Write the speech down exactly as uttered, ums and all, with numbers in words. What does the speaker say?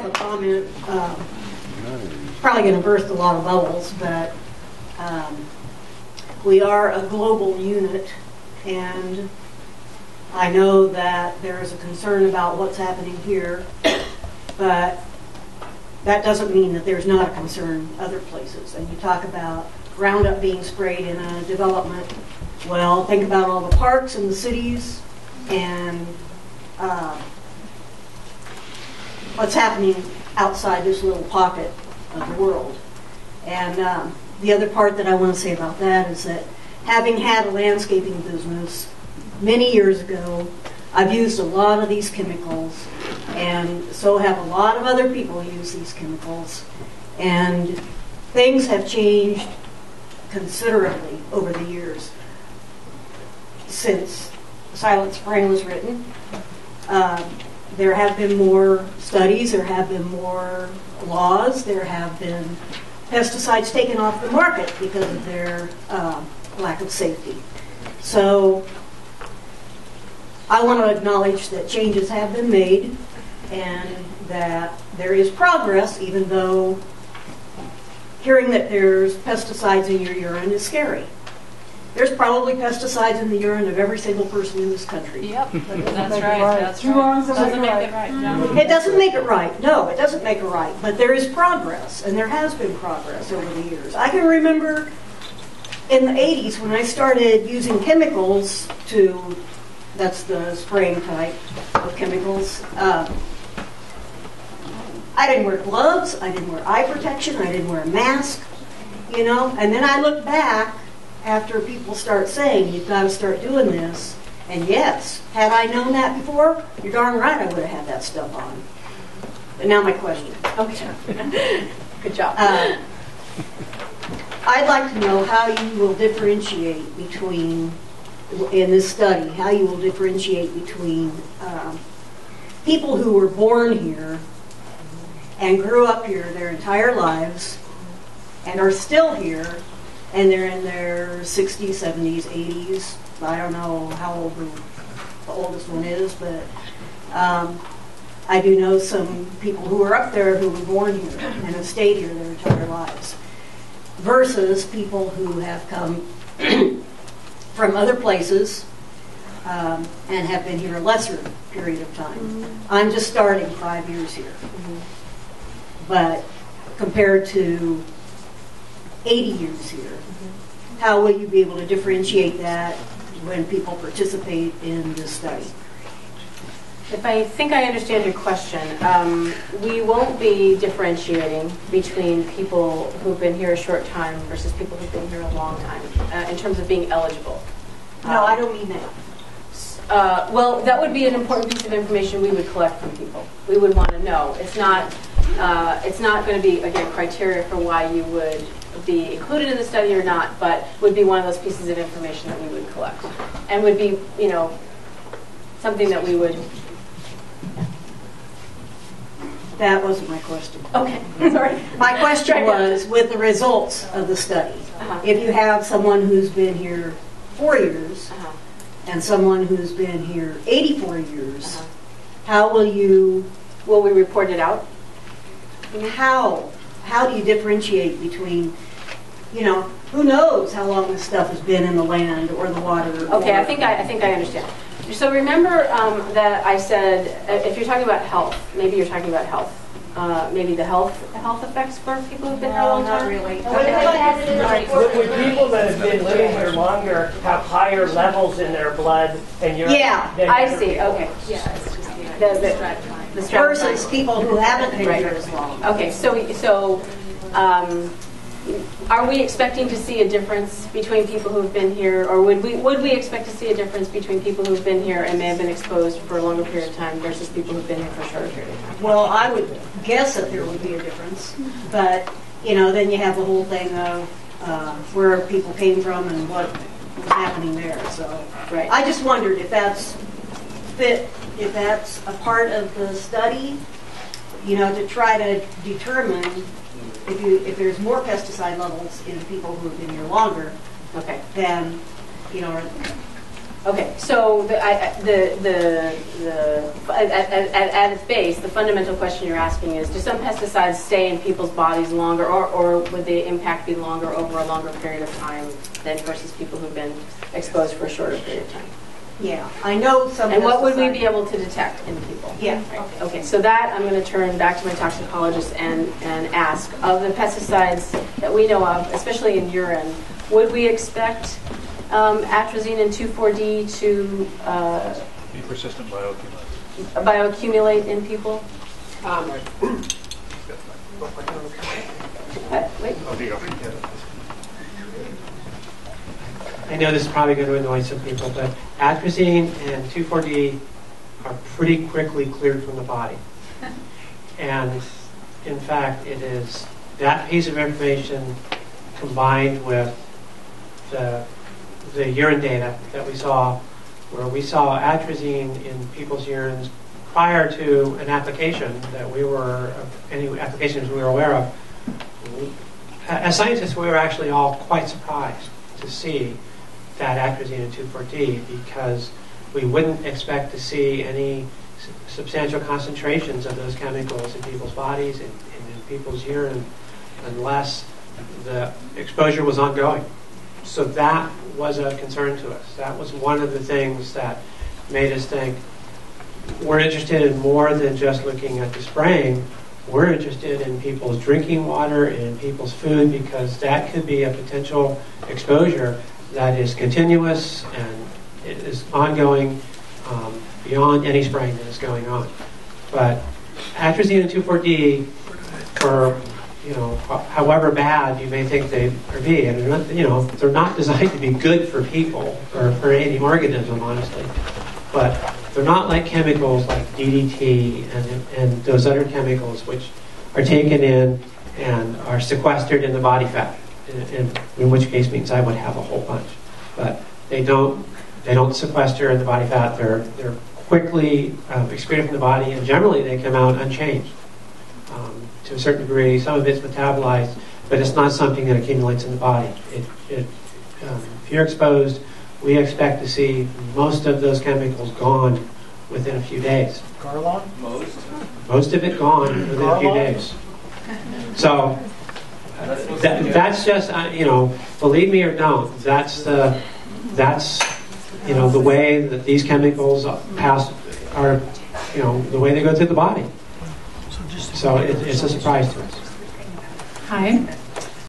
have a comment. Um, probably going to burst a lot of bubbles, but um, we are a global unit, and I know that there is a concern about what's happening here, but that doesn't mean that there's not a concern other places. And you talk about Roundup being sprayed in a development. Well, think about all the parks and the cities and uh, what's happening outside this little pocket of the world. And um, the other part that I want to say about that is that having had a landscaping business many years ago, I've used a lot of these chemicals, and so have a lot of other people use these chemicals. And things have changed considerably over the years since Silent Spring was written. Uh, there have been more studies, there have been more laws, there have been pesticides taken off the market because of their uh, lack of safety. So I want to acknowledge that changes have been made and that there is progress, even though hearing that there's pesticides in your urine is scary. There's probably pesticides in the urine of every single person in this country. Yep, that doesn't that's make right. It right. That's right. Doesn't make it right. No. It doesn't make it right. No, it doesn't make it right. But there is progress, and there has been progress over the years. I can remember in the eighties when I started using chemicals to, that's the spraying type of chemicals. Um, I didn't wear gloves. I didn't wear eye protection. I didn't wear a mask. You know, and then I look back. After people start saying, you've got to start doing this, and yes, had I known that before, you're darn right I would have had that stuff on. But now my question. Okay. Good job. Uh, I'd like to know how you will differentiate between, in this study, how you will differentiate between um, people who were born here and grew up here their entire lives and are still here, and they're in their sixties, seventies, eighties. I don't know how old the oldest one is, but um, I do know some people who are up there who were born here and have stayed here their entire lives, versus people who have come from other places um, and have been here a lesser period of time. Mm-hmm. I'm just starting five years here, mm-hmm. but compared to eighty years here. Mm-hmm. How will you be able to differentiate that when people participate in this study? If I think I understand your question, um, we won't be differentiating between people who've been here a short time versus people who've been here a long time uh, in terms of being eligible. No, um, I don't mean that. Uh, well, that would be an important piece of information we would collect from people. We would want to know. It's not, uh, it's not going to be, again, criteria for why you would be included in the study or not, but would be one of those pieces of information that we would collect, and would be, you know, something that we would. That wasn't my question. Okay, sorry. My question was with the results of the study. Uh-huh. If you have someone who's been here four years uh-huh. and someone who's been here eighty-four years, uh-huh. how will you? Will we report it out? How? How do you differentiate between, you know, who knows how long this stuff has been in the land or the water? Okay, I think I, I think I understand. So remember um, that I said, if you're talking about health, maybe you're talking about health, uh, maybe the health health effects for people who've been no, here a long not time. Really. Okay. Okay. Would, would people that have been living here longer have higher levels in their blood and urine? Yeah, than I see. People? Okay. Yeah, it's just the idea. Versus people who haven't been here as long. Okay, so so um, are we expecting to see a difference between people who have been here, or would we would we expect to see a difference between people who have been here and may have been exposed for a longer period of time versus people who have been here for a shorter period of time? Well, I would guess that there would be a difference, but you know, then you have the whole thing of uh, where people came from and what was happening there. So right. I just wondered if that's fit. If that's a part of the study, you know, to try to determine if you if there's more pesticide levels in people who have been here longer, okay, than you know, Okay, so the, I, the, the, the, at, at, at its base, the fundamental question you're asking is, do some pesticides stay in people's bodies longer, or, or would the impact be longer over a longer period of time than versus people who've been exposed for a shorter period of time? Yeah, I know some. And what would we be able to detect in people? Yeah. Right. Okay. okay, so that I'm going to turn back to my toxicologist and, and ask, of the pesticides that we know of, especially in urine, would we expect um, atrazine and two four D to uh, be persistent bioaccumulate? Bioaccumulate in people? Um, uh, wait. I know this is probably going to annoy some people, but atrazine and two four D are pretty quickly cleared from the body. And in fact, it is that piece of information combined with the, the urine data that we saw, where we saw atrazine in people's urines prior to an application that we were, any applications we were aware of. As scientists, we were actually all quite surprised to see that atrazine and two four D, because we wouldn't expect to see any substantial concentrations of those chemicals in people's bodies and, and in people's urine unless the exposure was ongoing. So that was a concern to us. That was one of the things that made us think we're interested in more than just looking at the spraying. We're interested in people's drinking water and people's food, because that could be a potential exposure that is continuous and it is ongoing um, beyond any spraying that is going on. But atrazine and two four D, for you know, however bad you may think they are be, and they're not, you know, they're not designed to be good for people or for any organism, honestly. But they're not like chemicals like D D T and and those other chemicals which are taken in and are sequestered in the body fat. In, in which case means I would have a whole bunch, but they don't. They don't sequester in the body fat. They're they're quickly um, excreted from the body, and generally they come out unchanged um, to a certain degree. Some of it's metabolized, but it's not something that accumulates in the body. It, it, um, if you're exposed, we expect to see most of those chemicals gone within a few days. Garlon? Most. Most of it gone within Garlon? a few days. So. That, that's just uh, you know, believe me or don't. That's the that's you know the way that these chemicals pass are you know the way they go through the body. So it, it's a surprise to us. Hi.